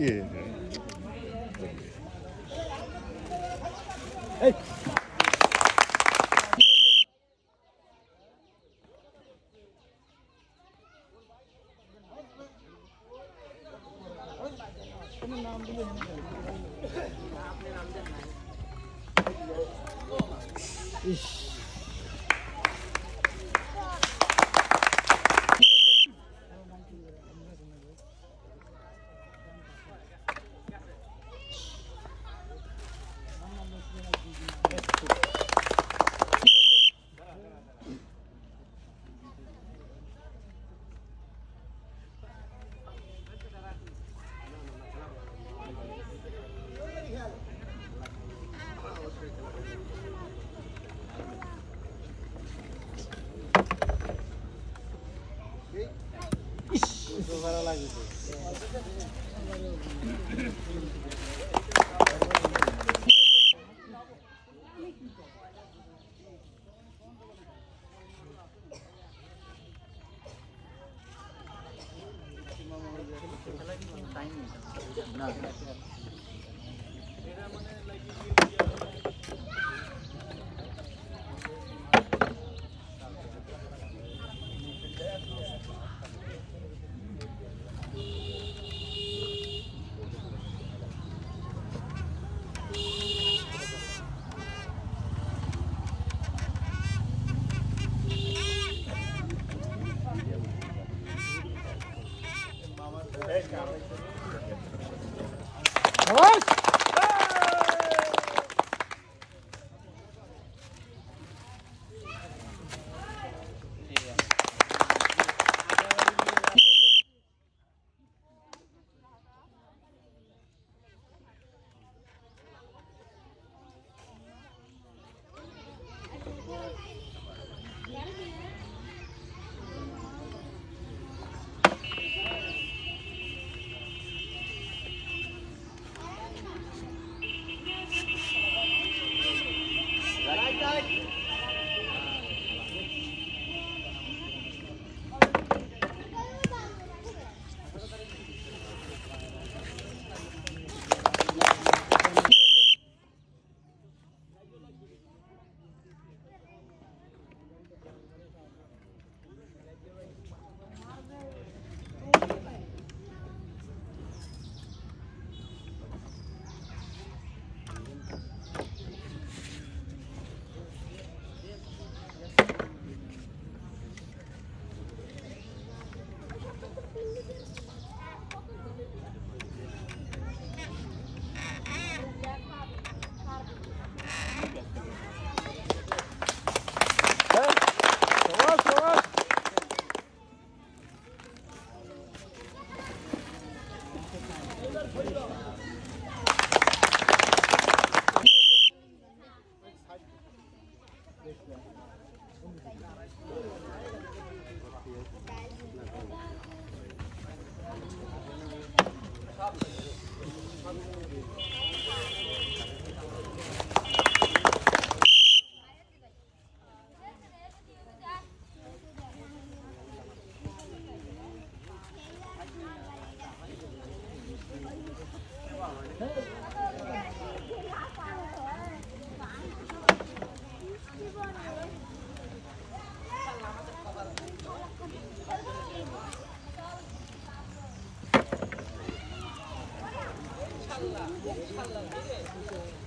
예. 에이. 이씨. Para lá, Hello.